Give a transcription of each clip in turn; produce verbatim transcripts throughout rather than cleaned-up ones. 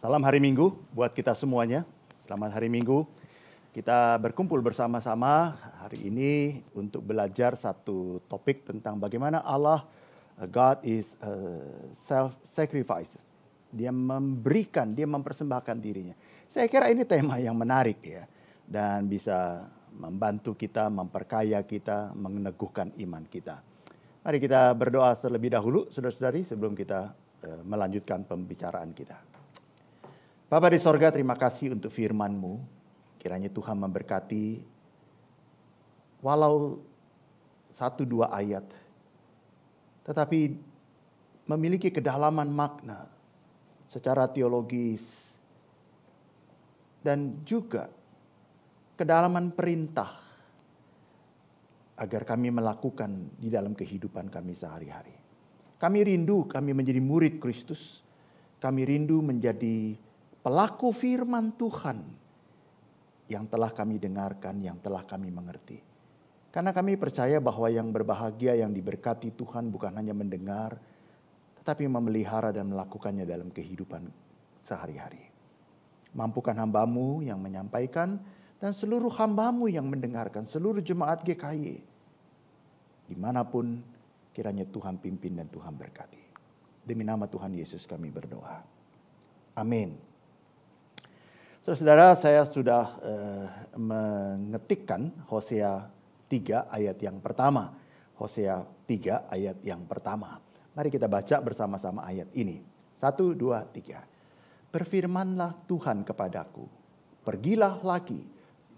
Salam hari Minggu buat kita semuanya. Selamat hari Minggu. Kita berkumpul bersama-sama hari ini untuk belajar satu topik tentang bagaimana Allah, God is self-sacrifices. Dia memberikan, dia mempersembahkan dirinya. Saya kira ini tema yang menarik ya. Dan bisa membantu kita, memperkaya kita, meneguhkan iman kita. Mari kita berdoa terlebih dahulu, saudara-saudari, sebelum kita melanjutkan pembicaraan kita. Bapa di sorga, terima kasih untuk firman-Mu. Kiranya Tuhan memberkati, walau satu dua ayat, tetapi memiliki kedalaman makna secara teologis dan juga kedalaman perintah agar kami melakukan di dalam kehidupan kami sehari-hari. Kami rindu kami menjadi murid Kristus, kami rindu menjadi pelaku firman Tuhan yang telah kami dengarkan, yang telah kami mengerti. Karena kami percaya bahwa yang berbahagia, yang diberkati Tuhan bukan hanya mendengar, tetapi memelihara dan melakukannya dalam kehidupan sehari-hari. Mampukan hamba-Mu yang menyampaikan, dan seluruh hamba-Mu yang mendengarkan, seluruh jemaat G K I. Dimanapun kiranya Tuhan pimpin dan Tuhan berkati. Demi nama Tuhan Yesus kami berdoa. Amin. Saudara-saudara, saya sudah uh, mengetikkan Hosea tiga ayat yang pertama. Hosea tiga ayat yang pertama. Mari kita baca bersama-sama ayat ini. Satu, dua, tiga. Berfirmanlah Tuhan kepadaku, pergilah lagi,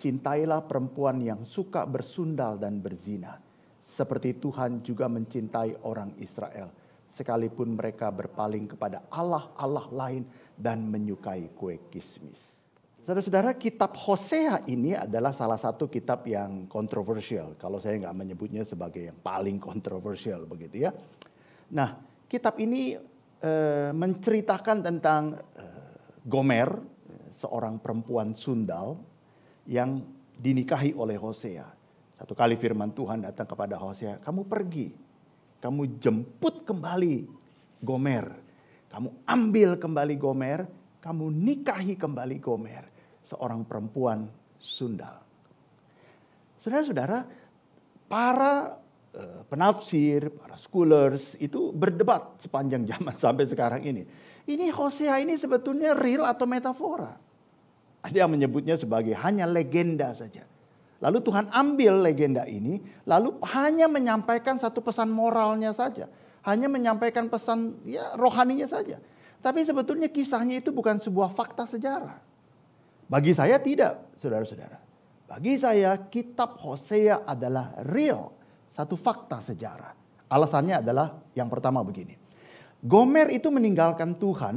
cintailah perempuan yang suka bersundal dan berzina. Seperti Tuhan juga mencintai orang Israel, sekalipun mereka berpaling kepada Allah-Allah lain dan menyukai kue kismis. Saudara-saudara, kitab Hosea ini adalah salah satu kitab yang kontroversial. Kalau saya nggak menyebutnya sebagai yang paling kontroversial begitu ya. Nah, kitab ini e, menceritakan tentang e, Gomer, seorang perempuan sundal yang dinikahi oleh Hosea. Satu kali firman Tuhan datang kepada Hosea, kamu pergi, kamu jemput kembali Gomer. Kamu ambil kembali Gomer, kamu nikahi kembali Gomer, seorang perempuan sundal. Saudara-saudara, para penafsir, para scholars itu berdebat sepanjang zaman sampai sekarang ini. Ini Hosea ini sebetulnya real atau metafora? Ada yang menyebutnya sebagai hanya legenda saja. Lalu Tuhan ambil legenda ini, lalu hanya menyampaikan satu pesan moralnya saja. Hanya menyampaikan pesan ya rohaninya saja. Tapi sebetulnya kisahnya itu bukan sebuah fakta sejarah. Bagi saya tidak, saudara-saudara. Bagi saya kitab Hosea adalah real, satu fakta sejarah. Alasannya adalah yang pertama begini. Gomer itu meninggalkan Tuhan.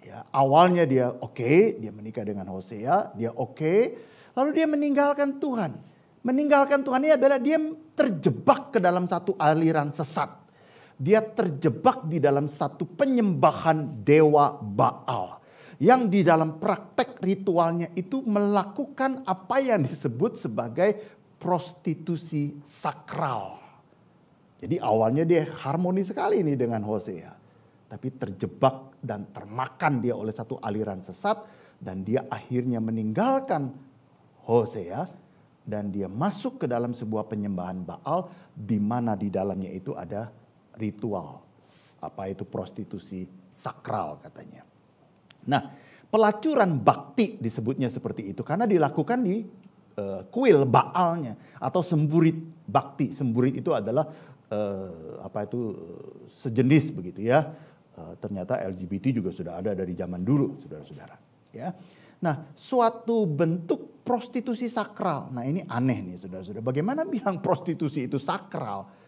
Ya, awalnya dia oke, okay, dia menikah dengan Hosea, dia oke. Okay, lalu dia meninggalkan Tuhan. Meninggalkan Tuhan ini adalah dia terjebak ke dalam satu aliran sesat. Dia terjebak di dalam satu penyembahan dewa Baal. Yang di dalam praktek ritualnya itu melakukan apa yang disebut sebagai prostitusi sakral. Jadi awalnya dia harmoni sekali ini dengan Hosea. Tapi terjebak dan termakan dia oleh satu aliran sesat. Dan dia akhirnya meninggalkan Hosea. Dan dia masuk ke dalam sebuah penyembahan Baal. Di mana di dalamnya itu ada ritual, apa itu prostitusi sakral katanya. Nah, pelacuran bakti disebutnya seperti itu karena dilakukan di uh, kuil Baalnya atau semburit bakti. Semburit itu adalah uh, apa itu uh, sejenis begitu ya. Uh, ternyata L G B T juga sudah ada dari zaman dulu, saudara-saudara. Ya. Nah, suatu bentuk prostitusi sakral. Nah, ini aneh nih, saudara-saudara. Bagaimana bilang prostitusi itu sakral?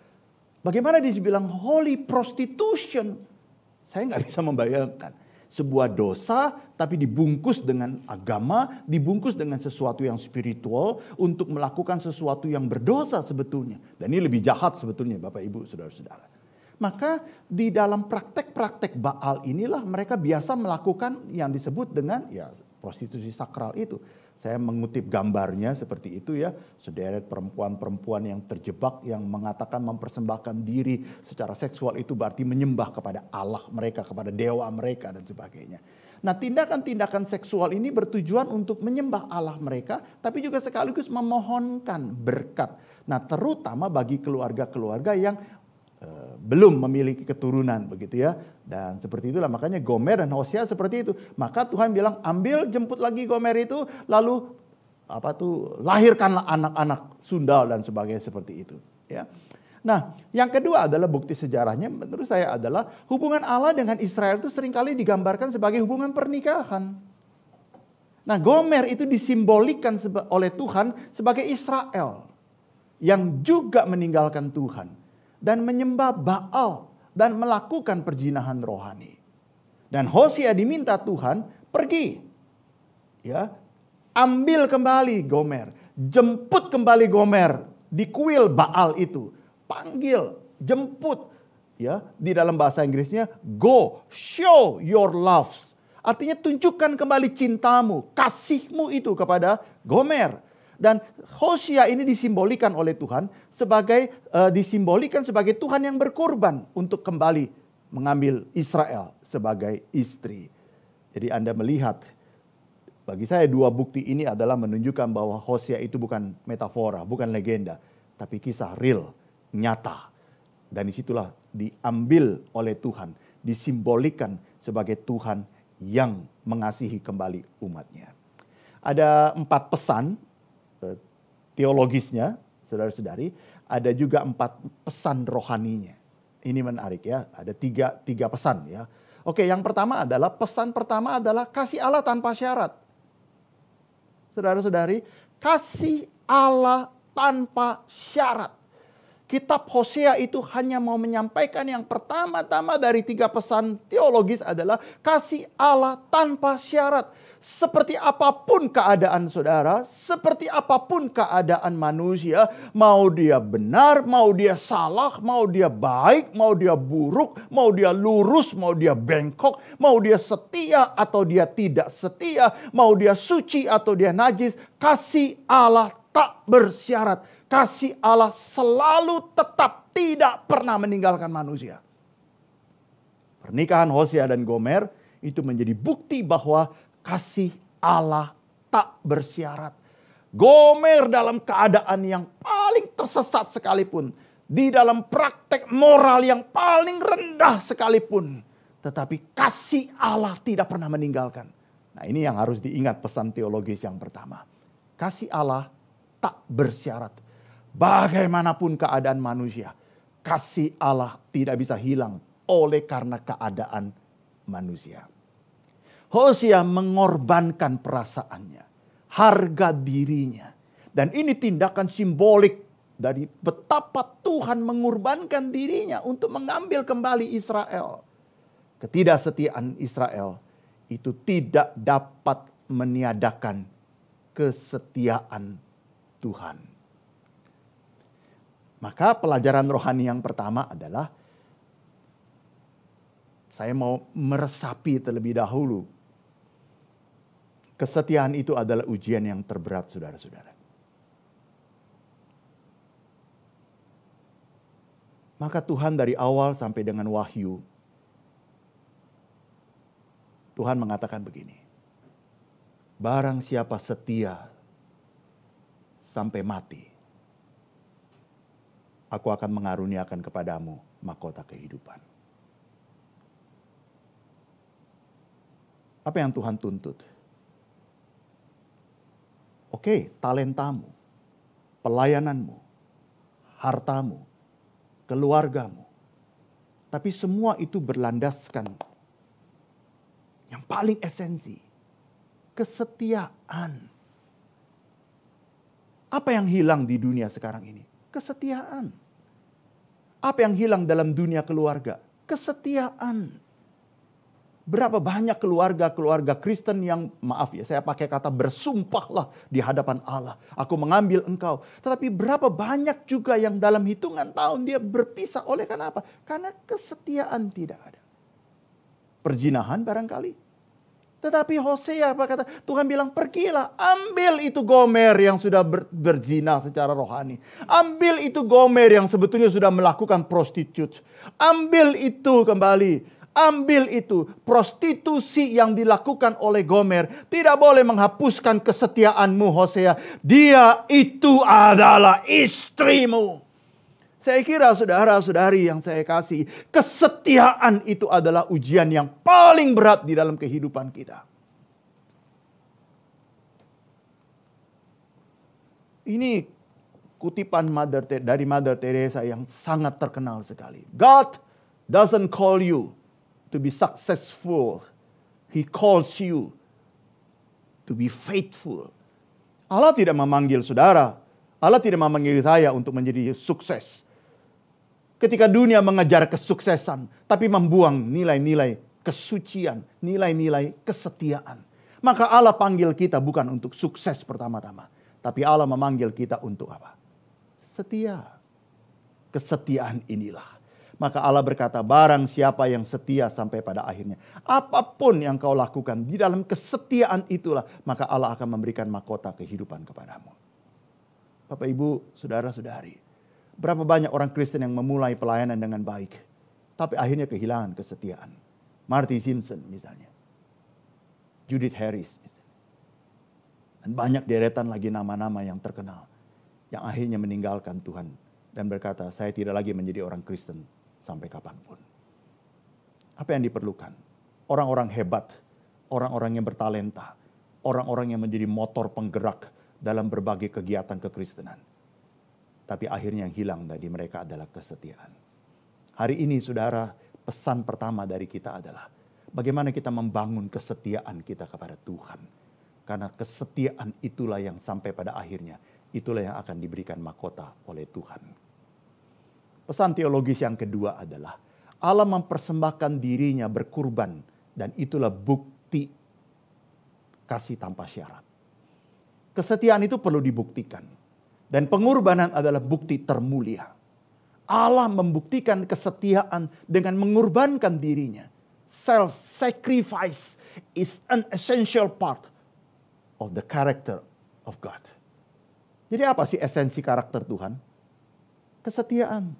Bagaimana dia bilang holy prostitution? Saya nggak bisa membayangkan. Sebuah dosa tapi dibungkus dengan agama, dibungkus dengan sesuatu yang spiritual untuk melakukan sesuatu yang berdosa sebetulnya. Dan ini lebih jahat sebetulnya Bapak Ibu Saudara-saudara. Maka di dalam praktek-praktek Baal inilah mereka biasa melakukan yang disebut dengan ya prostitusi sakral itu. Saya mengutip gambarnya seperti itu ya, sederet perempuan-perempuan yang terjebak, yang mengatakan mempersembahkan diri secara seksual itu berarti menyembah kepada Allah mereka, kepada dewa mereka dan sebagainya. Nah, tindakan-tindakan seksual ini bertujuan untuk menyembah Allah mereka, tapi juga sekaligus memohonkan berkat. Nah, terutama bagi keluarga-keluarga yang belum memiliki keturunan begitu ya. Dan seperti itulah makanya Gomer dan Hosea seperti itu. Maka Tuhan bilang, ambil jemput lagi Gomer itu, lalu apa tuh lahirkanlah anak-anak sundal dan sebagainya seperti itu ya. Nah, yang kedua adalah bukti sejarahnya menurut saya adalah hubungan Allah dengan Israel itu seringkali digambarkan sebagai hubungan pernikahan. Nah, Gomer itu disimbolikan oleh Tuhan sebagai Israel yang juga meninggalkan Tuhan dan menyembah Baal dan melakukan perzinahan rohani. Dan Hosea diminta Tuhan pergi, ya, ambil kembali Gomer, jemput kembali Gomer di kuil Baal itu, panggil, jemput, ya, di dalam bahasa Inggrisnya go, show your loves, artinya tunjukkan kembali cintamu, kasihmu itu kepada Gomer. Dan Hosea ini disimbolikan oleh Tuhan sebagai uh, disimbolikan sebagai Tuhan yang berkorban untuk kembali mengambil Israel sebagai istri. Jadi Anda melihat, bagi saya dua bukti ini adalah menunjukkan bahwa Hosea itu bukan metafora, bukan legenda, tapi kisah real, nyata. Dan disitulah diambil oleh Tuhan, disimbolikan sebagai Tuhan yang mengasihi kembali umatnya. Ada empat pesan teologisnya, saudara-saudari, ada juga empat pesan rohaninya. Ini menarik ya, ada tiga, tiga pesan ya. Oke, yang pertama adalah, pesan pertama adalah kasih Allah tanpa syarat. Saudara-saudari, kasih Allah tanpa syarat. Kitab Hosea itu hanya mau menyampaikan yang pertama-tama dari tiga pesan teologis adalah kasih Allah tanpa syarat. Seperti apapun keadaan saudara, seperti apapun keadaan manusia, mau dia benar, mau dia salah, mau dia baik, mau dia buruk, mau dia lurus, mau dia bengkok, mau dia setia atau dia tidak setia, mau dia suci atau dia najis, kasih Allah tak bersyarat. Kasih Allah selalu tetap, tidak pernah meninggalkan manusia. Pernikahan Hosea dan Gomer itu menjadi bukti bahwa kasih Allah tak bersyarat. Gomer dalam keadaan yang paling tersesat sekalipun, di dalam praktek moral yang paling rendah sekalipun, tetapi kasih Allah tidak pernah meninggalkan. Nah, ini yang harus diingat pesan teologis yang pertama. Kasih Allah tak bersyarat. Bagaimanapun keadaan manusia, kasih Allah tidak bisa hilang oleh karena keadaan manusia. Hosea mengorbankan perasaannya, harga dirinya. Dan ini tindakan simbolik dari betapa Tuhan mengorbankan dirinya untuk mengambil kembali Israel. Ketidaksetiaan Israel itu tidak dapat meniadakan kesetiaan Tuhan. Maka pelajaran rohani yang pertama adalah, saya mau meresapi terlebih dahulu, kesetiaan itu adalah ujian yang terberat, saudara-saudara. Maka Tuhan dari awal sampai dengan wahyu, Tuhan mengatakan begini, barang siapa setia sampai mati, aku akan mengaruniakan kepadamu mahkota kehidupan. Apa yang Tuhan tuntut? Oke, talentamu, pelayananmu, hartamu, keluargamu. Tapi semua itu berlandaskan yang paling esensi, kesetiaan. Apa yang hilang di dunia sekarang ini? Kesetiaan. Apa yang hilang dalam dunia keluarga? Kesetiaan. Berapa banyak keluarga-keluarga Kristen yang, maaf ya, saya pakai kata bersumpahlah di hadapan Allah, aku mengambil engkau. Tetapi berapa banyak juga yang dalam hitungan tahun dia berpisah oleh karena apa? Karena kesetiaan tidak ada. Perzinahan barangkali. Tetapi Hosea berkata, Tuhan bilang, pergilah, ambil itu Gomer yang sudah ber, berzina secara rohani. Ambil itu Gomer yang sebetulnya sudah melakukan prostitusi. Ambil itu kembali. Ambil itu, prostitusi yang dilakukan oleh Gomer tidak boleh menghapuskan kesetiaanmu, Hosea. Dia itu adalah istrimu. Saya kira saudara-saudari yang saya kasih, kesetiaan itu adalah ujian yang paling berat di dalam kehidupan kita. Ini kutipan Mother, dari Mother Teresa yang sangat terkenal sekali. God doesn't call you to be successful. He calls you to be faithful. Allah tidak memanggil saudara, Allah tidak memanggil saya untuk menjadi sukses. Ketika dunia mengejar kesuksesan, tapi membuang nilai-nilai kesucian, nilai-nilai kesetiaan. Maka Allah panggil kita bukan untuk sukses pertama-tama. Tapi Allah memanggil kita untuk apa? Setia. Kesetiaan inilah. Maka Allah berkata, barang siapa yang setia sampai pada akhirnya. Apapun yang kau lakukan, di dalam kesetiaan itulah. Maka Allah akan memberikan mahkota kehidupan kepadamu. Bapak, Ibu, Saudara-saudari. Berapa banyak orang Kristen yang memulai pelayanan dengan baik, tapi akhirnya kehilangan kesetiaan. Marty Simpson misalnya. Judith Harris misalnya. Dan banyak deretan lagi nama-nama yang terkenal. Yang akhirnya meninggalkan Tuhan. Dan berkata, saya tidak lagi menjadi orang Kristen sampai kapanpun. Apa yang diperlukan? Orang-orang hebat. Orang-orang yang bertalenta. Orang-orang yang menjadi motor penggerak dalam berbagai kegiatan kekristenan. Tapi akhirnya yang hilang dari mereka adalah kesetiaan. Hari ini saudara, pesan pertama dari kita adalah bagaimana kita membangun kesetiaan kita kepada Tuhan. Karena kesetiaan itulah yang sampai pada akhirnya, itulah yang akan diberikan mahkota oleh Tuhan. Pesan teologis yang kedua adalah Allah mempersembahkan dirinya berkurban dan itulah bukti kasih tanpa syarat. Kesetiaan itu perlu dibuktikan. Dan pengorbanan adalah bukti termulia. Allah membuktikan kesetiaan dengan mengorbankan dirinya. Self-sacrifice is an essential part of the character of God. Jadi apa sih esensi karakter Tuhan? Kesetiaan.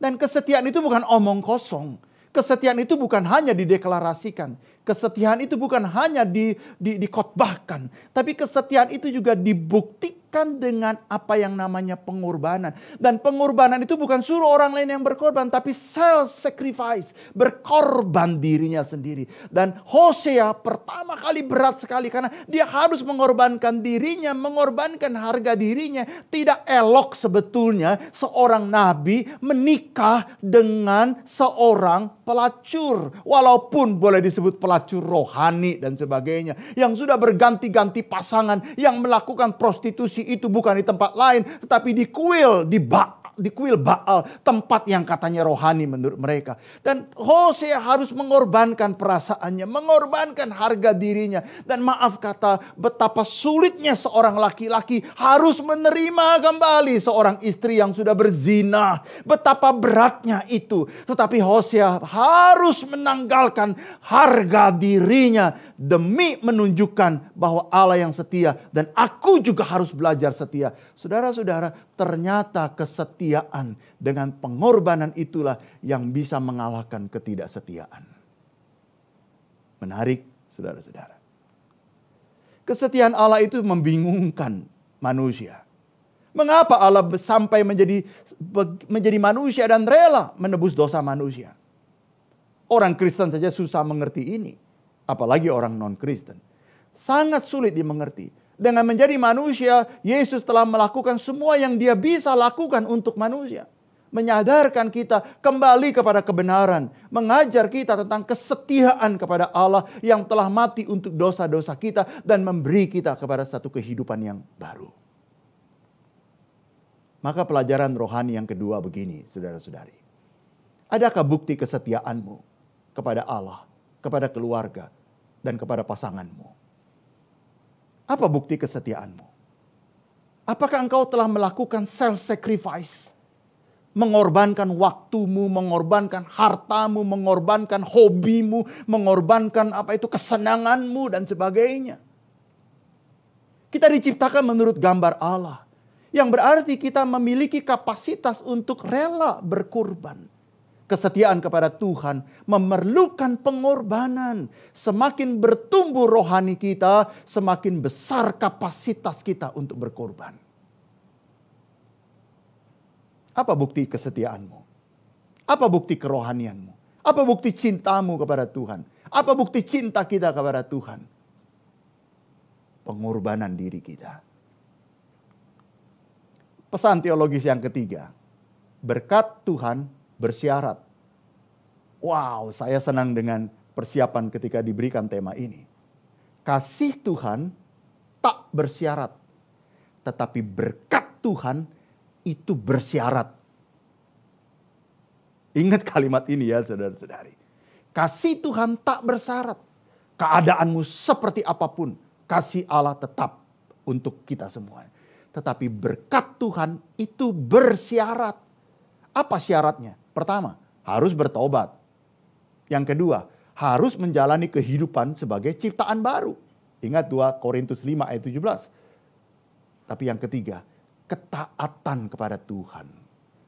Dan kesetiaan itu bukan omong kosong. Kesetiaan itu bukan hanya dideklarasikan. Kesetiaan itu bukan hanya di, di, dikotbahkan. Tapi kesetiaan itu juga dibuktikan dengan apa yang namanya pengorbanan. Dan pengorbanan itu bukan suruh orang lain yang berkorban. Tapi self-sacrifice. Berkorban dirinya sendiri. Dan Hosea pertama kali berat sekali. Karena dia harus mengorbankan dirinya. Mengorbankan harga dirinya. Tidak elok sebetulnya seorang nabi menikah dengan seorang pelacur. Walaupun boleh disebut pelacur. Pelacur rohani dan sebagainya. Yang sudah berganti-ganti pasangan. Yang melakukan prostitusi itu bukan di tempat lain. Tetapi di kuil, di, ba, di kuil Baal. Tempat yang katanya rohani menurut mereka. Dan Hosea harus mengorbankan perasaannya. Mengorbankan harga dirinya. Dan maaf kata, betapa sulitnya seorang laki-laki harus menerima kembali seorang istri yang sudah berzina. Betapa beratnya itu. Tetapi Hosea harus menanggalkan harga dirinya demi menunjukkan bahwa Allah yang setia dan aku juga harus belajar setia. Saudara-saudara, ternyata kesetiaan dengan pengorbanan itulah yang bisa mengalahkan ketidaksetiaan. Menarik, saudara-saudara. Kesetiaan Allah itu membingungkan manusia. Mengapa Allah sampai menjadi menjadi manusia dan rela menebus dosa manusia? Orang Kristen saja susah mengerti ini. Apalagi orang non-Kristen. Sangat sulit dimengerti. Dengan menjadi manusia, Yesus telah melakukan semua yang dia bisa lakukan untuk manusia. Menyadarkan kita kembali kepada kebenaran. Mengajar kita tentang kesetiaan kepada Allah yang telah mati untuk dosa-dosa kita. Dan memberi kita kepada satu kehidupan yang baru. Maka pelajaran rohani yang kedua begini, saudara-saudari. Adakah bukti kesetiaanmu kepada Allah, kepada keluarga, dan kepada pasanganmu? Apa bukti kesetiaanmu? Apakah engkau telah melakukan self-sacrifice? mengorbankan waktumu, mengorbankan hartamu, mengorbankan hobimu, mengorbankan apa itu kesenanganmu dan sebagainya. Kita diciptakan menurut gambar Allah, yang berarti kita memiliki kapasitas untuk rela berkorban. Kesetiaan kepada Tuhan memerlukan pengorbanan. Semakin bertumbuh rohani kita, semakin besar kapasitas kita untuk berkorban. Apa bukti kesetiaanmu? Apa bukti kerohanianmu? Apa bukti cintamu kepada Tuhan? Apa bukti cinta kita kepada Tuhan? Pengorbanan diri kita. Pesan teologis yang ketiga. Berkat Tuhan bersyarat. Wow, saya senang dengan persiapan ketika diberikan tema ini. Kasih Tuhan tak bersyarat, tetapi berkat Tuhan itu bersyarat. Ingat kalimat ini ya saudara-saudari. Kasih Tuhan tak bersyarat. Keadaanmu seperti apapun, kasih Allah tetap untuk kita semua. Tetapi berkat Tuhan itu bersyarat. Apa syaratnya? Pertama, harus bertobat. Yang kedua, harus menjalani kehidupan sebagai ciptaan baru. Ingat dua Korintus lima ayat tujuh belas. Tapi yang ketiga, ketaatan kepada Tuhan.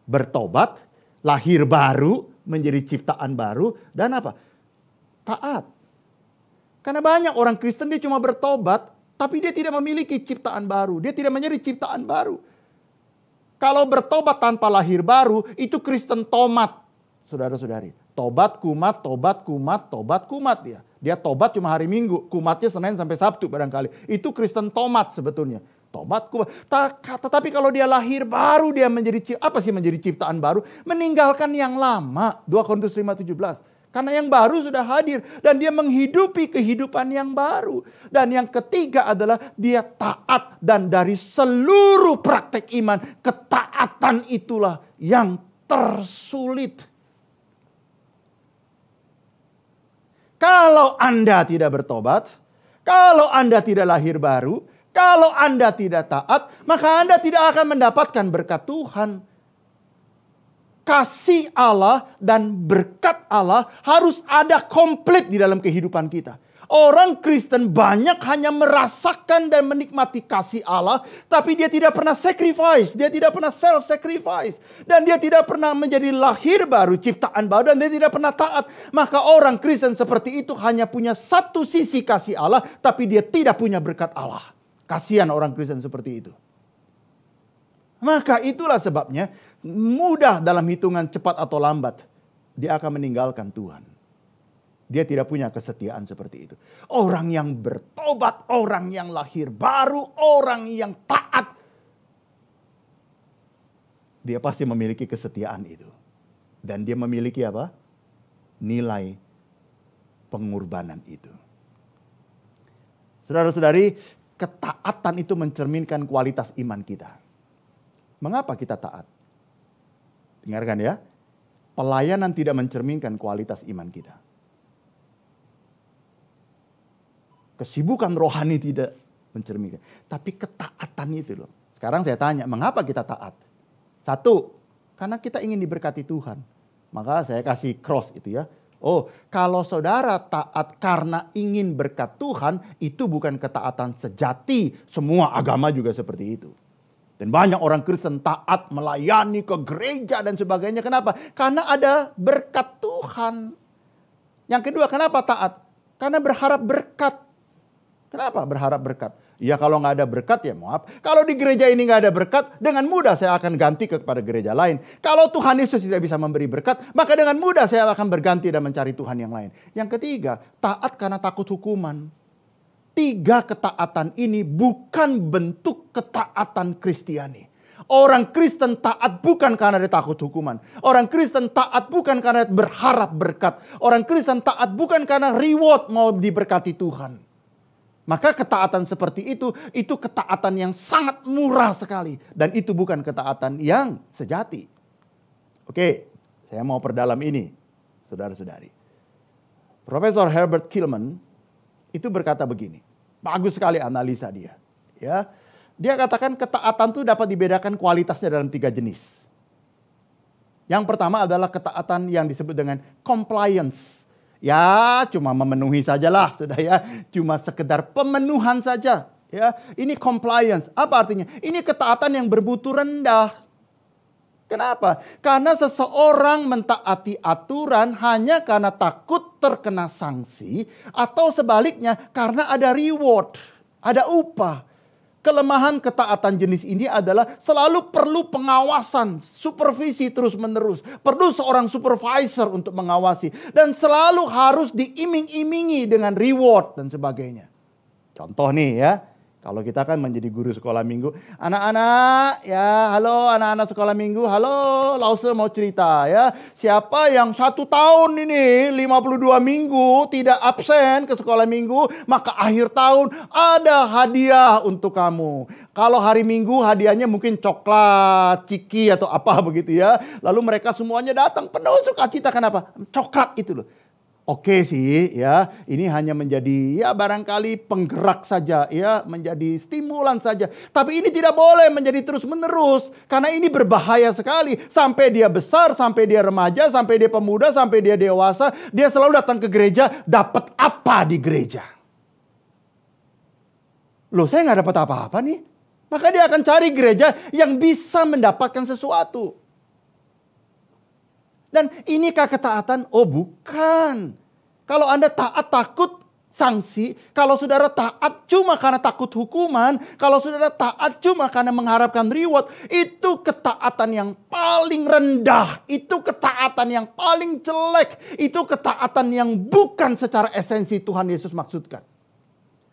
Bertobat, lahir baru, menjadi ciptaan baru, dan apa? Taat. Karena banyak orang Kristen dia cuma bertobat, tapi dia tidak memiliki ciptaan baru. Dia tidak menjadi ciptaan baru. Kalau bertobat tanpa lahir baru, itu Kristen tomat. Saudara-saudari, tobat kumat, tobat kumat, tobat kumat ya. Dia tobat cuma hari Minggu, kumatnya Senin sampai Sabtu barangkali. Itu Kristen tomat sebetulnya. Tobat kumat. Tetapi kalau dia lahir baru, dia menjadi apa sih menjadi ciptaan baru? Meninggalkan yang lama, dua Korintus lima ayat tujuh belas. Karena yang baru sudah hadir dan dia menghidupi kehidupan yang baru. Dan yang ketiga adalah dia taat, dan dari seluruh praktek iman, ketaatan itulah yang tersulit. Kalau Anda tidak bertobat, kalau Anda tidak lahir baru, kalau Anda tidak taat, maka Anda tidak akan mendapatkan berkat Tuhan. Kasih Allah dan berkat Allah harus ada komplit di dalam kehidupan kita. Orang Kristen banyak hanya merasakan dan menikmati kasih Allah, tapi dia tidak pernah sacrifice, dia tidak pernah self-sacrifice. Dan dia tidak pernah menjadi lahir baru, ciptaan baru, dan dia tidak pernah taat. Maka orang Kristen seperti itu hanya punya satu sisi kasih Allah, tapi dia tidak punya berkat Allah. Kasihan orang Kristen seperti itu. Maka itulah sebabnya mudah dalam hitungan cepat atau lambat dia akan meninggalkan Tuhan. Dia tidak punya kesetiaan seperti itu. Orang yang bertobat, orang yang lahir baru, orang yang taat, dia pasti memiliki kesetiaan itu. Dan dia memiliki apa? Nilai pengorbanan itu. Saudara-saudari, ketaatan itu mencerminkan kualitas iman kita. Mengapa kita taat? Dengarkan ya. Pelayanan tidak mencerminkan kualitas iman kita. Kesibukan rohani tidak mencerminkan. Tapi ketaatan itu loh. Sekarang saya tanya, mengapa kita taat? Satu, karena kita ingin diberkati Tuhan. Maka saya kasih cross itu ya. Oh, kalau saudara taat karena ingin berkat Tuhan, itu bukan ketaatan sejati. Semua agama juga seperti itu. Dan banyak orang Kristen taat, melayani ke gereja dan sebagainya. Kenapa? Karena ada berkat Tuhan. Yang kedua, kenapa taat? Karena berharap berkat. Kenapa berharap berkat? Ya kalau nggak ada berkat ya maaf. Kalau di gereja ini nggak ada berkat, dengan mudah saya akan ganti kepada gereja lain. Kalau Tuhan Yesus tidak bisa memberi berkat, maka dengan mudah saya akan berganti dan mencari Tuhan yang lain. Yang ketiga, taat karena takut hukuman. Tiga ketaatan ini bukan bentuk ketaatan Kristiani. Orang Kristen taat bukan karena dia takut hukuman. Orang Kristen taat bukan karena berharap berkat. Orang Kristen taat bukan karena reward mau diberkati Tuhan. Maka ketaatan seperti itu, itu ketaatan yang sangat murah sekali. Dan itu bukan ketaatan yang sejati. Oke, saya mau perdalam ini, saudara-saudari. Profesor Herbert Kilman itu berkata begini. Bagus sekali analisa dia. Ya, dia katakan ketaatan itu dapat dibedakan kualitasnya dalam tiga jenis. Yang pertama adalah ketaatan yang disebut dengan compliance. Ya, cuma memenuhi sajalah, sudah ya. Cuma sekedar pemenuhan saja. Ya, ini compliance. Apa artinya? Ini ketaatan yang berbutuh rendah. Kenapa? Karena seseorang mentaati aturan hanya karena takut terkena sanksi atau sebaliknya karena ada reward, ada upah. Kelemahan ketaatan jenis ini adalah selalu perlu pengawasan, supervisi terus-menerus. Perlu seorang supervisor untuk mengawasi. Dan selalu harus diiming-imingi dengan reward dan sebagainya. Contoh nih ya, kalau kita kan menjadi guru sekolah minggu. Anak-anak, ya halo anak-anak sekolah minggu. Halo, Lause mau cerita ya. Siapa yang satu tahun ini lima puluh dua minggu tidak absen ke sekolah minggu. Maka akhir tahun ada hadiah untuk kamu. Kalau hari minggu hadiahnya mungkin coklat, ciki atau apa begitu ya. Lalu mereka semuanya datang penuh sukacita. Kenapa? Coklat itu loh. Oke sih ya, ini hanya menjadi ya barangkali penggerak saja ya, menjadi stimulan saja. Tapi ini tidak boleh menjadi terus-menerus karena ini berbahaya sekali. Sampai dia besar, sampai dia remaja, sampai dia pemuda, sampai dia dewasa, dia selalu datang ke gereja, dapat apa di gereja? Loh, saya nggak dapat apa-apa nih. Maka dia akan cari gereja yang bisa mendapatkan sesuatu. Dan inikah ketaatan? Oh bukan. Kalau Anda taat takut sanksi. Kalau saudara taat cuma karena takut hukuman. Kalau saudara taat cuma karena mengharapkan reward. Itu ketaatan yang paling rendah. Itu ketaatan yang paling jelek. Itu ketaatan yang bukan secara esensi Tuhan Yesus maksudkan.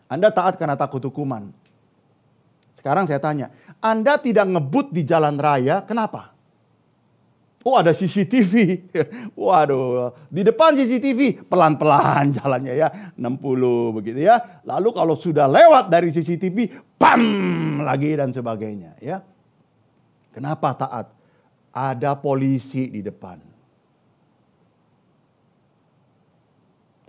Anda taat karena takut hukuman. Sekarang saya tanya. Anda tidak ngebut di jalan raya. Kenapa? Oh ada C C T V, waduh di depan C C T V pelan-pelan jalannya ya enam puluh begitu ya. Lalu kalau sudah lewat dari C C T V, pam lagi dan sebagainya ya. Kenapa taat? Ada polisi di depan.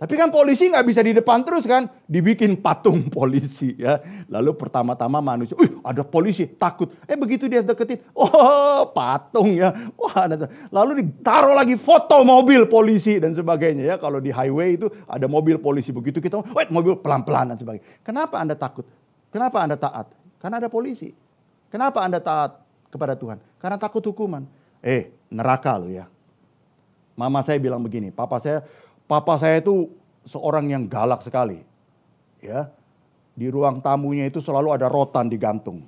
Tapi kan polisi nggak bisa di depan terus kan, dibikin patung polisi ya. Lalu pertama-tama manusia, wih ada polisi, takut. Eh begitu dia deketin, oh patung ya. Wah, lalu ditaruh lagi foto mobil polisi dan sebagainya ya. Kalau di highway itu ada mobil polisi begitu kita, wait mobil pelan-pelan dan sebagainya. Kenapa Anda takut? Kenapa Anda taat? Karena ada polisi. Kenapa Anda taat kepada Tuhan? Karena takut hukuman. Eh neraka loh ya. Mama saya bilang begini, papa saya... Papa saya itu seorang yang galak sekali. Ya. Di ruang tamunya itu selalu ada rotan digantung.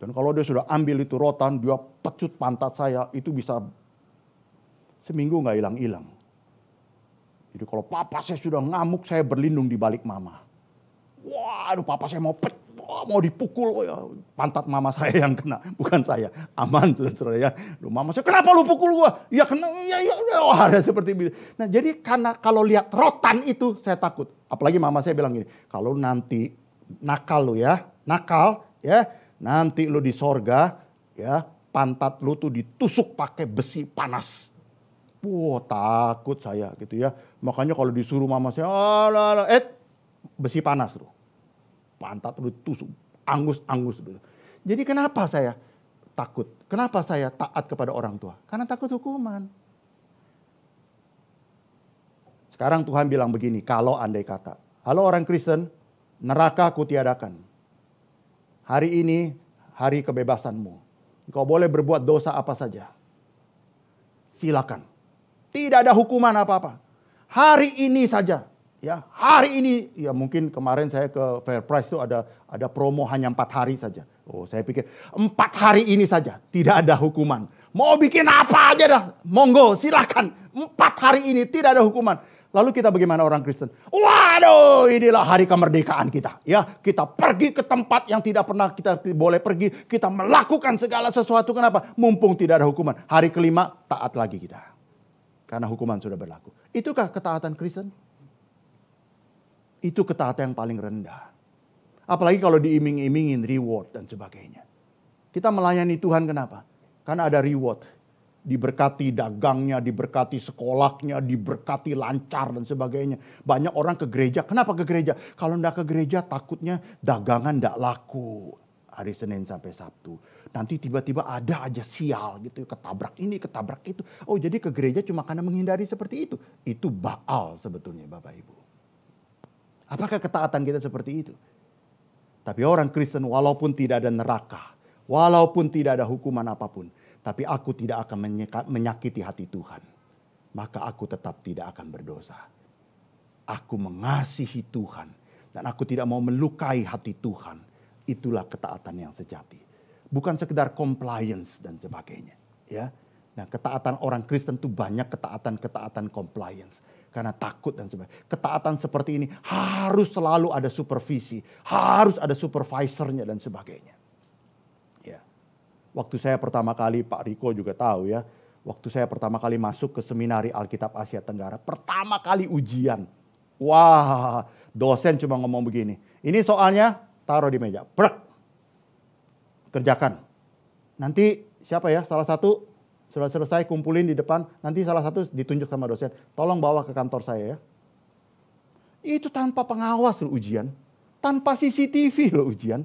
Dan kalau dia sudah ambil itu rotan, dia pecut pantat saya, itu bisa seminggu nggak hilang-hilang. Jadi kalau papa saya sudah ngamuk, saya berlindung di balik mama. Wah, aduh papa saya mau pet, mau dipukul, pantat mama saya yang kena, bukan saya. Aman saudara ya. Duh, mama saya, kenapa lu pukul gua? Ya kena, ya ya, wah seperti itu. Nah, jadi karena kalau lihat rotan itu saya takut. Apalagi mama saya bilang gini, kalau nanti nakal lu ya, nakal ya, nanti lu di sorga ya, pantat lu tuh ditusuk pakai besi panas. Wah, takut saya gitu ya. Makanya kalau disuruh mama saya, oh, lah, lah, eh besi panas tuh. Pantat lu tusuk, angus-angus. Jadi kenapa saya takut? Kenapa saya taat kepada orang tua? Karena takut hukuman. Sekarang Tuhan bilang begini, kalau andai kata, halo orang Kristen, neraka kutiadakan. Hari ini hari kebebasanmu. Engkau boleh berbuat dosa apa saja. Silakan. Tidak ada hukuman apa-apa. Hari ini saja. Ya, hari ini ya mungkin kemarin saya ke Fair Price itu ada ada promo hanya empat hari saja. Oh, saya pikir empat hari ini saja tidak ada hukuman. Mau bikin apa aja dah, monggo silakan. Empat hari ini tidak ada hukuman. Lalu kita bagaimana orang Kristen? Waduh, inilah hari kemerdekaan kita. Ya, kita pergi ke tempat yang tidak pernah kita boleh pergi. Kita melakukan segala sesuatu. Kenapa? Mumpung tidak ada hukuman. Hari kelima taat lagi kita, karena hukuman sudah berlaku. Itukah ketaatan Kristen? Itu ketaatan yang paling rendah. Apalagi kalau diiming-imingin reward dan sebagainya. Kita melayani Tuhan kenapa? Karena ada reward. Diberkati dagangnya, diberkati sekolahnya, diberkati lancar dan sebagainya. Banyak orang ke gereja. Kenapa ke gereja? Kalau enggak ke gereja takutnya dagangan enggak laku. Hari Senin sampai Sabtu. nanti tiba-tiba ada aja sial gitu, ketabrak ini, ketabrak itu. Oh, jadi ke gereja cuma karena menghindari seperti itu. Itu Baal sebetulnya, Bapak Ibu. Apakah ketaatan kita seperti itu? Tapi orang Kristen walaupun tidak ada neraka, walaupun tidak ada hukuman apapun, tapi aku tidak akan menyakiti hati Tuhan, maka aku tetap tidak akan berdosa. Aku mengasihi Tuhan dan aku tidak mau melukai hati Tuhan. Itulah ketaatan yang sejati. Bukan sekedar compliance dan sebagainya, ya. Nah, ketaatan orang Kristen itu banyak ketaatan-ketaatan compliance. Karena takut dan sebagainya. Ketaatan seperti ini harus selalu ada supervisi. Harus ada supervisornya dan sebagainya. Ya. Waktu saya pertama kali, Pak Riko juga tahu ya. Waktu saya pertama kali masuk ke seminari Alkitab Asia Tenggara. Pertama kali ujian. Wah, dosen cuma ngomong begini. Ini soalnya taruh di meja. Brek. Kerjakan. Nanti siapa ya, salah satu sudah selesai kumpulin di depan, nanti salah satu ditunjuk sama dosen, tolong bawa ke kantor saya ya. Itu tanpa pengawas loh ujian, tanpa C C T V loh ujian.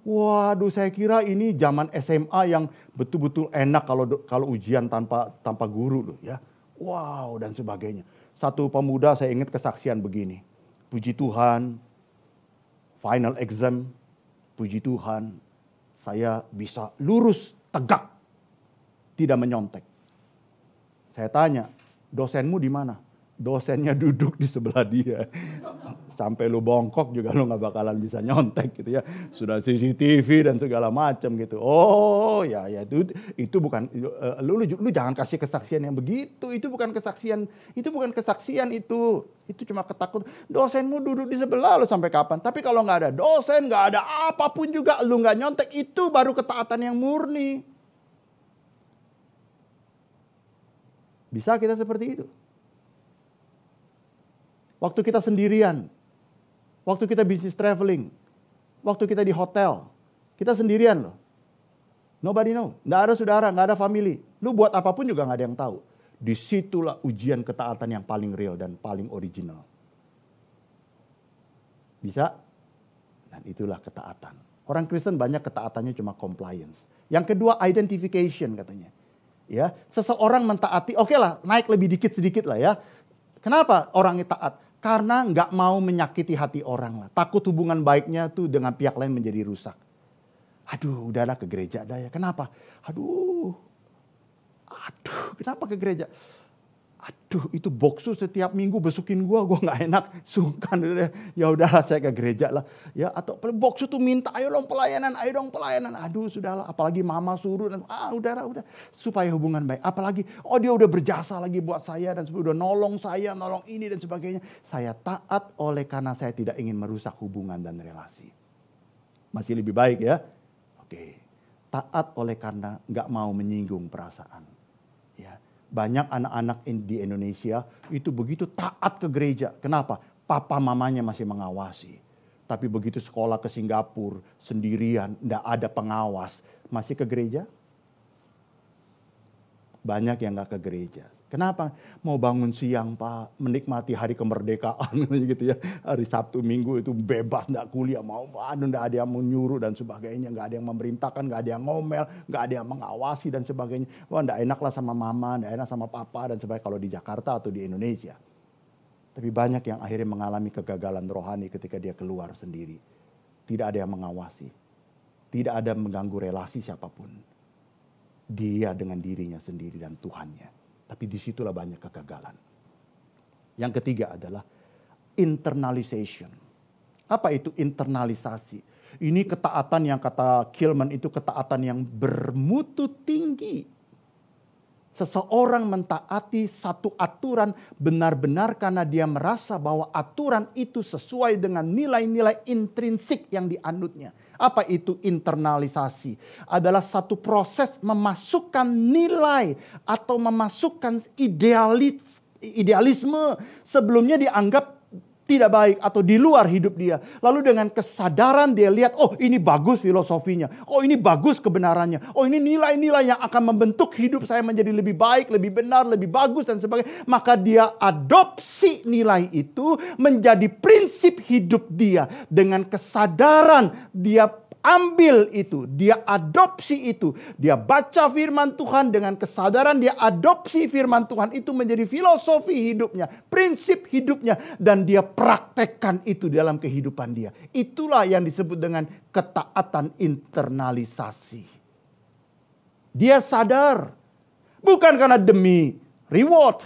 Waduh, saya kira ini zaman S M A yang betul-betul enak kalau kalau ujian tanpa tanpa guru loh ya. Wow, dan sebagainya. Satu pemuda saya ingat kesaksian begini. Puji Tuhan, final exam, puji Tuhan, saya bisa lurus, tegak, tidak menyontek. Saya tanya, dosenmu di mana? Dosennya duduk di sebelah dia. Sampai lu bongkok juga lu gak bakalan bisa nyontek gitu ya. Sudah C C T V dan segala macam gitu. Oh ya, ya itu itu bukan, lu, lu, lu jangan kasih kesaksian yang begitu. Itu bukan kesaksian, itu bukan kesaksian itu. Itu cuma ketakut. Dosenmu duduk di sebelah lu sampai kapan? Tapi kalau gak ada dosen, gak ada apapun juga, lu gak nyontek, itu baru ketaatan yang murni. Bisa kita seperti itu. Waktu kita sendirian, waktu kita bisnis traveling, waktu kita di hotel, kita sendirian loh. Nobody know, nggak ada saudara, nggak ada family. Lu buat apapun juga nggak ada yang tahu. Disitulah ujian ketaatan yang paling real dan paling original. Bisa? Dan itulah ketaatan. Orang Kristen banyak ketaatannya cuma compliance. Yang kedua, identification katanya. Ya, seseorang mentaati, oke lah, naik lebih dikit-sedikit lah ya. Kenapa orangnya taat? Karena nggak mau menyakiti hati orang lah. Takut hubungan baiknya tuh dengan pihak lain menjadi rusak. Aduh, udahlah ke gereja dah ya. Kenapa? Aduh, aduh, kenapa ke gereja? Aduh, itu boksu setiap minggu besukin gue, gue nggak enak, sungkan. Ya udahlah, saya ke gereja lah. Ya, atau boksu tuh minta, ayo dong pelayanan, ayo dong pelayanan. Aduh, sudahlah. Apalagi mama suruh, dan ah udahlah, udah supaya hubungan baik. Apalagi, oh dia udah berjasa lagi buat saya dan udah nolong saya, nolong ini dan sebagainya. Saya taat oleh karena saya tidak ingin merusak hubungan dan relasi. Masih lebih baik ya. Oke, taat oleh karena nggak mau menyinggung perasaan. Ya. Banyak anak-anak di Indonesia itu begitu taat ke gereja. Kenapa? Papa mamanya masih mengawasi. Tapi begitu sekolah ke Singapura sendirian, tidak ada pengawas. Masih ke gereja? Banyak yang nggak ke gereja. Kenapa? Mau bangun siang Pak, menikmati hari kemerdekaan gitu ya. Hari Sabtu Minggu itu bebas, tidak kuliah, mau aduh tidak ada yang menyuruh dan sebagainya, nggak ada yang memerintahkan, nggak ada yang ngomel, nggak ada yang mengawasi dan sebagainya. Wah, tidak enaklah sama mama, tidak enak sama papa dan sebagainya kalau di Jakarta atau di Indonesia. Tapi banyak yang akhirnya mengalami kegagalan rohani ketika dia keluar sendiri. Tidak ada yang mengawasi, tidak ada mengganggu relasi siapapun. Dia dengan dirinya sendiri dan Tuhannya. Tapi disitulah banyak kegagalan. Yang ketiga adalah internalization. Apa itu internalisasi? Ini ketaatan yang kata Kilman itu ketaatan yang bermutu tinggi. Seseorang mentaati satu aturan benar-benar karena dia merasa bahwa aturan itu sesuai dengan nilai-nilai intrinsik yang dianutnya. Apa itu internalisasi? Adalah satu proses memasukkan nilai atau memasukkan idealis, idealisme sebelumnya dianggap tidak baik atau di luar hidup dia. Lalu dengan kesadaran dia lihat, oh ini bagus filosofinya, oh ini bagus kebenarannya, oh ini nilai-nilai yang akan membentuk hidup saya menjadi lebih baik, lebih benar, lebih bagus dan sebagainya. Maka dia adopsi nilai itu menjadi prinsip hidup dia. Dengan kesadaran dia ambil itu, dia adopsi itu. Dia baca firman Tuhan dengan kesadaran, dia adopsi firman Tuhan itu menjadi filosofi hidupnya, prinsip hidupnya, dan dia praktekkan itu dalam kehidupan dia. Itulah yang disebut dengan ketaatan internalisasi. Dia sadar, bukan karena demi reward,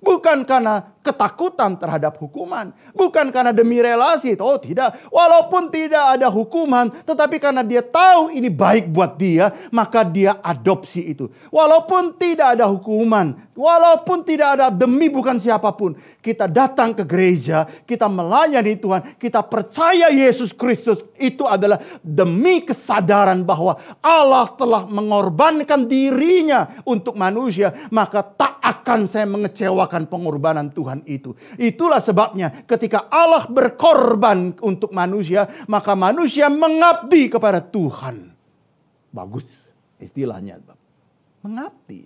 bukan karena ketakutan terhadap hukuman, bukan karena demi relasi. Oh tidak, walaupun tidak ada hukuman, tetapi karena dia tahu ini baik buat dia, maka dia adopsi itu. Walaupun tidak ada hukuman, walaupun tidak ada demi bukan siapapun, kita datang ke gereja, kita melayani Tuhan, kita percaya Yesus Kristus. Itu adalah demi kesadaran bahwa Allah telah mengorbankan dirinya untuk manusia, maka tak akan saya mengecewakan pengorbanan Tuhan itu. Itulah sebabnya ketika Allah berkorban untuk manusia, maka manusia mengabdi kepada Tuhan. Bagus istilahnya, mengabdi.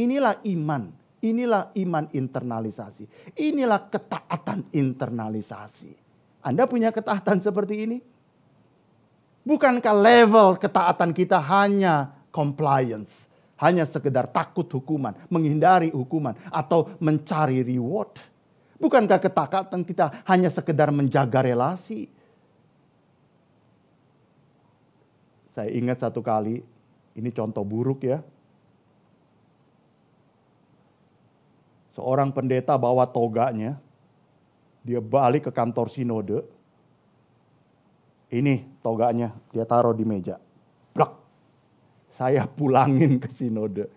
Inilah iman, inilah iman internalisasi, inilah ketaatan internalisasi. Anda punya ketaatan seperti ini? Bukankah level ketaatan kita hanya compliance? Hanya sekedar takut hukuman, menghindari hukuman, atau mencari reward. Bukankah ketaatan kita hanya sekedar menjaga relasi? Saya ingat satu kali, ini contoh buruk ya. Seorang pendeta bawa toganya, dia balik ke kantor sinode. Ini toganya, dia taruh di meja. Saya pulangin ke sinode.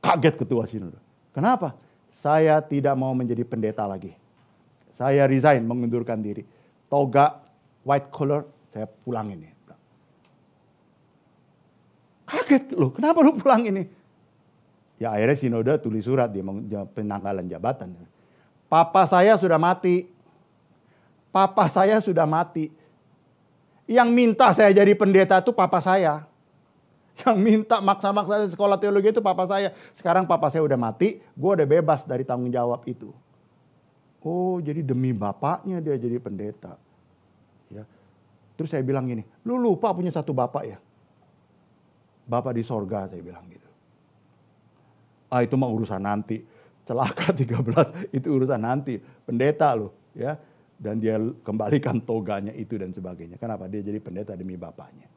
Kaget ketua sinode. Kenapa? Saya tidak mau menjadi pendeta lagi. Saya resign, mengundurkan diri. Toga white collar, saya pulangin ini. Kaget loh, kenapa lu pulang ini? Ya akhirnya sinode tulis surat, dia penanggalan jabatan. Papa saya sudah mati. Papa saya sudah mati. Yang minta saya jadi pendeta itu papa saya. Yang minta maksa-maksa sekolah teologi itu papa saya. Sekarang papa saya udah mati, gue udah bebas dari tanggung jawab itu. Oh, jadi demi bapaknya dia jadi pendeta. Ya. Terus saya bilang gini, lu lupa punya satu bapak ya? Bapak di sorga, saya bilang gitu. Ah, itu mah urusan nanti. Celaka tiga belas, itu urusan nanti. Pendeta lu, ya. Dan dia kembalikan toganya itu dan sebagainya. Kenapa? Dia jadi pendeta demi bapaknya.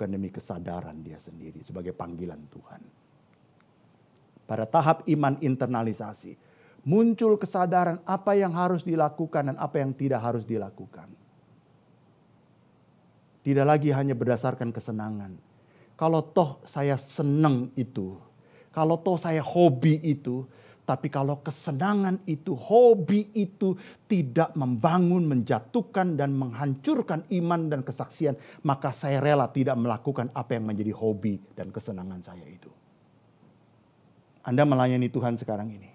Bukan demi kesadaran dia sendiri sebagai panggilan Tuhan. Pada tahap iman internalisasi, muncul kesadaran apa yang harus dilakukan dan apa yang tidak harus dilakukan. Tidak lagi hanya berdasarkan kesenangan. Kalau toh saya seneng itu, kalau toh saya hobi itu, tapi kalau kesenangan itu, hobi itu tidak membangun, menjatuhkan, dan menghancurkan iman dan kesaksian, maka saya rela tidak melakukan apa yang menjadi hobi dan kesenangan saya itu. Anda melayani Tuhan sekarang ini.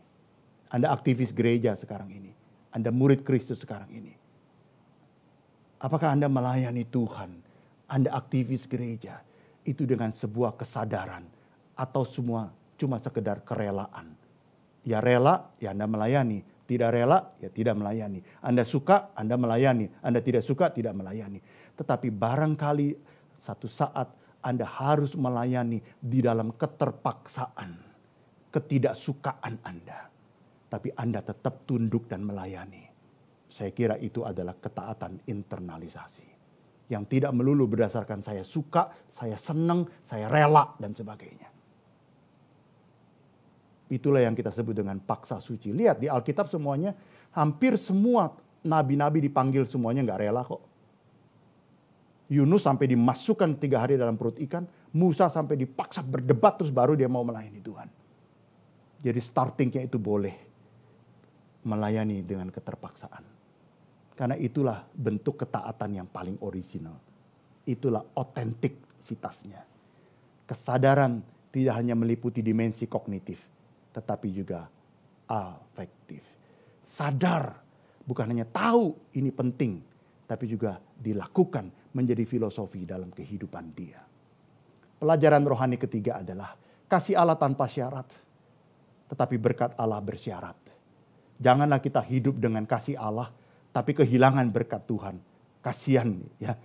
Anda aktivis gereja sekarang ini. Anda murid Kristus sekarang ini. Apakah Anda melayani Tuhan? Anda aktivis gereja. Itu dengan sebuah kesadaran. Atau semua cuma sekedar kerelaan. Ya rela, ya Anda melayani. Tidak rela, ya tidak melayani. Anda suka, Anda melayani. Anda tidak suka, tidak melayani. Tetapi barangkali satu saat Anda harus melayani di dalam keterpaksaan, ketidaksukaan Anda. Tapi Anda tetap tunduk dan melayani. Saya kira itu adalah ketaatan internalisasi. Yang tidak melulu berdasarkan saya suka, saya senang, saya rela, dan sebagainya. Itulah yang kita sebut dengan paksa suci. Lihat di Alkitab semuanya, hampir semua nabi-nabi dipanggil semuanya nggak rela kok. Yunus sampai dimasukkan tiga hari dalam perut ikan. Musa sampai dipaksa berdebat terus baru dia mau melayani Tuhan. Jadi startingnya itu boleh melayani dengan keterpaksaan. Karena itulah bentuk ketaatan yang paling original. Itulah otentisitasnya. Kesadaran tidak hanya meliputi dimensi kognitif, tetapi juga afektif. Sadar, bukan hanya tahu ini penting, tapi juga dilakukan menjadi filosofi dalam kehidupan dia. Pelajaran rohani ketiga adalah kasih Allah tanpa syarat, tetapi berkat Allah bersyarat. Janganlah kita hidup dengan kasih Allah, tapi kehilangan berkat Tuhan. Kasihan ya.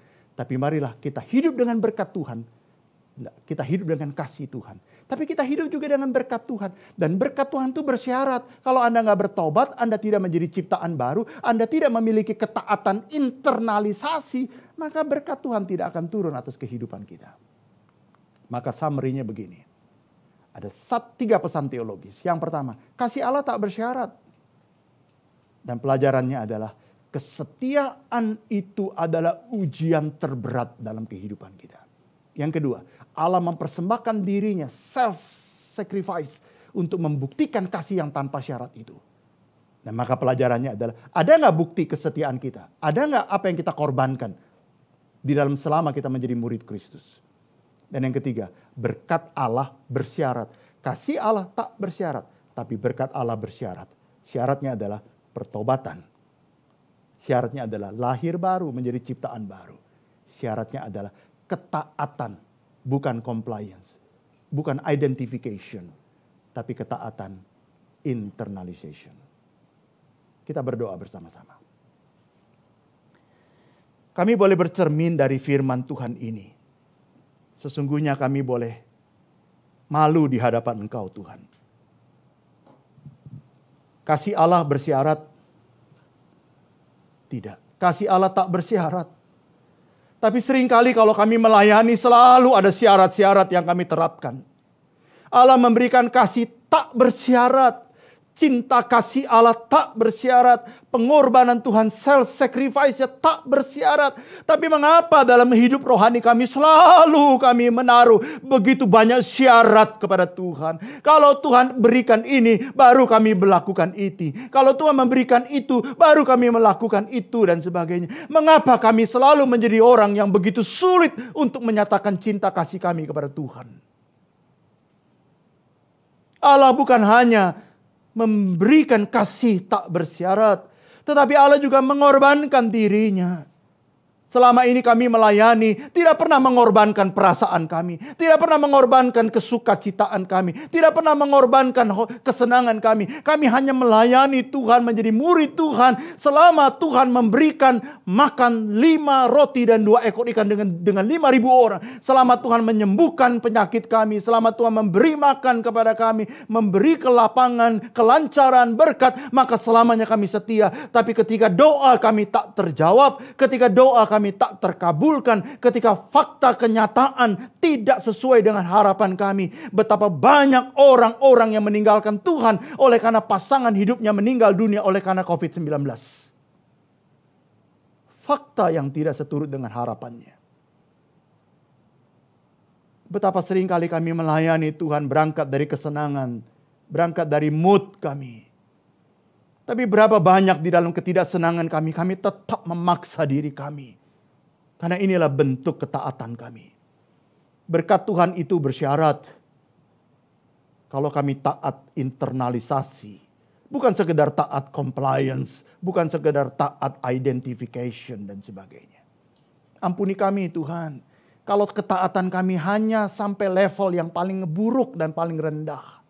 Tapi marilah kita hidup dengan berkat Tuhan. Kita hidup dengan kasih Tuhan. Tapi kita hidup juga dengan berkat Tuhan. Dan berkat Tuhan itu bersyarat. Kalau Anda nggak bertobat, Anda tidak menjadi ciptaan baru. Anda tidak memiliki ketaatan internalisasi. Maka berkat Tuhan tidak akan turun atas kehidupan kita. Maka summary-nya begini. Ada tiga pesan teologis. Yang pertama, kasih Allah tak bersyarat. Dan pelajarannya adalah kesetiaan itu adalah ujian terberat dalam kehidupan kita. Yang kedua, Allah mempersembahkan dirinya self-sacrifice untuk membuktikan kasih yang tanpa syarat itu. Dan maka pelajarannya adalah, ada nggak bukti kesetiaan kita? Ada nggak apa yang kita korbankan di dalam selama kita menjadi murid Kristus? Dan yang ketiga, berkat Allah bersyarat. Kasih Allah tak bersyarat, tapi berkat Allah bersyarat. Syaratnya adalah pertobatan. Syaratnya adalah lahir baru, menjadi ciptaan baru. Syaratnya adalah ketaatan, bukan compliance, bukan identification, tapi ketaatan internalization. Kita berdoa bersama-sama. Kami boleh bercermin dari firman Tuhan ini. Sesungguhnya kami boleh malu di hadapan Engkau, Tuhan. Kasih Allah bersyarat. Tidak. Kasih Allah tak bersyarat. Tapi seringkali kalau kami melayani selalu ada syarat-syarat yang kami terapkan. Allah memberikan kasih tak bersyarat. Cinta kasih Allah tak bersyarat. Pengorbanan Tuhan self-sacrifice-nya tak bersyarat. Tapi mengapa dalam hidup rohani kami selalu kami menaruh begitu banyak syarat kepada Tuhan. Kalau Tuhan berikan ini, baru kami melakukan itu. Kalau Tuhan memberikan itu, baru kami melakukan itu dan sebagainya. Mengapa kami selalu menjadi orang yang begitu sulit untuk menyatakan cinta kasih kami kepada Tuhan. Allah bukan hanya memberikan kasih tak bersyarat, tetapi Allah juga mengorbankan dirinya. Selama ini kami melayani, tidak pernah mengorbankan perasaan kami, tidak pernah mengorbankan kesukacitaan kami, tidak pernah mengorbankan kesenangan kami. Kami hanya melayani Tuhan, menjadi murid Tuhan. Selama Tuhan memberikan makan lima roti dan dua ekor ikan dengan dengan lima ribu orang. Selama Tuhan menyembuhkan penyakit kami, selama Tuhan memberi makan kepada kami, memberi kelapangan, kelancaran, berkat, maka selamanya kami setia. Tapi ketika doa kami tak terjawab, ketika doa kami Kami tak terkabulkan, ketika fakta kenyataan tidak sesuai dengan harapan kami. Betapa banyak orang-orang yang meninggalkan Tuhan oleh karena pasangan hidupnya meninggal dunia oleh karena covid sembilan belas. Fakta yang tidak seturut dengan harapannya. Betapa seringkali kami melayani Tuhan berangkat dari kesenangan, berangkat dari mood kami. Tapi berapa banyak di dalam ketidaksenangan kami, kami tetap memaksa diri kami. Karena inilah bentuk ketaatan kami. Berkat Tuhan itu bersyarat. Kalau kami taat internalisasi. Bukan sekedar taat compliance. Bukan sekedar taat identification dan sebagainya. Ampuni kami Tuhan. Kalau ketaatan kami hanya sampai level yang paling buruk dan paling rendah.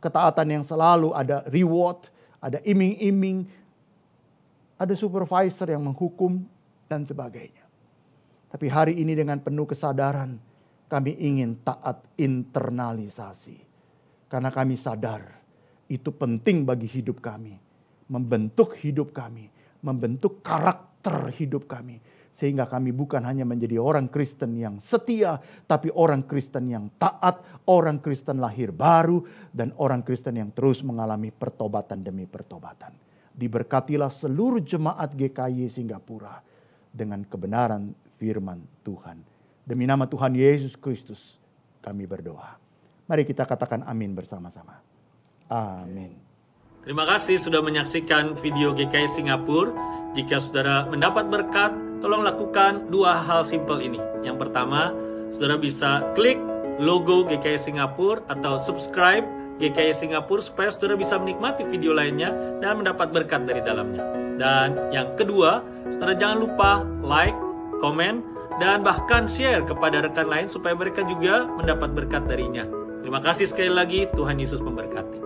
Ketaatan yang selalu ada reward. Ada iming-iming. Ada supervisor yang menghukum dan sebagainya. Tapi hari ini dengan penuh kesadaran kami ingin taat internalisasi. Karena kami sadar itu penting bagi hidup kami. Membentuk hidup kami. Membentuk karakter hidup kami. Sehingga kami bukan hanya menjadi orang Kristen yang setia. Tapi orang Kristen yang taat. Orang Kristen lahir baru. Dan orang Kristen yang terus mengalami pertobatan demi pertobatan. Diberkatilah seluruh jemaat G K I Singapura. Dengan kebenaran firman Tuhan. Demi nama Tuhan Yesus Kristus kami berdoa. Mari kita katakan amin bersama-sama. Amin. Terima kasih sudah menyaksikan video G K I Singapura. Jika saudara mendapat berkat, tolong lakukan dua hal simpel ini. Yang pertama, saudara bisa klik logo G K I Singapura atau subscribe G K I Singapura supaya saudara bisa menikmati video lainnya dan mendapat berkat dari dalamnya. Dan yang kedua, saudara jangan lupa like, komen, dan bahkan share kepada rekan lain supaya mereka juga mendapat berkat darinya. Terima kasih sekali lagi, Tuhan Yesus memberkati.